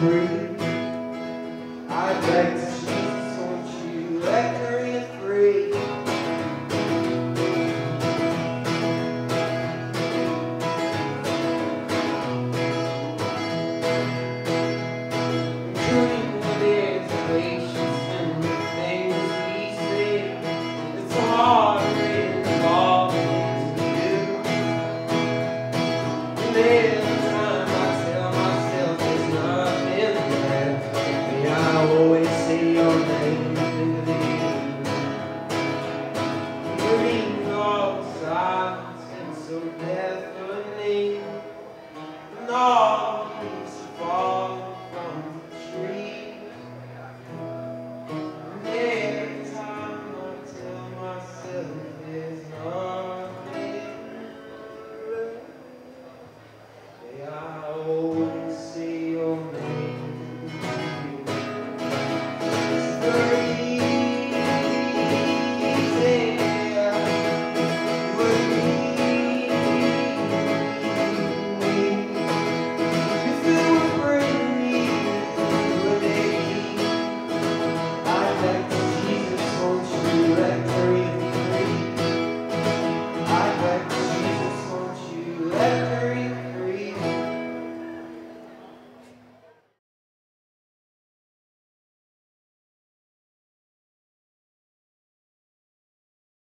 free.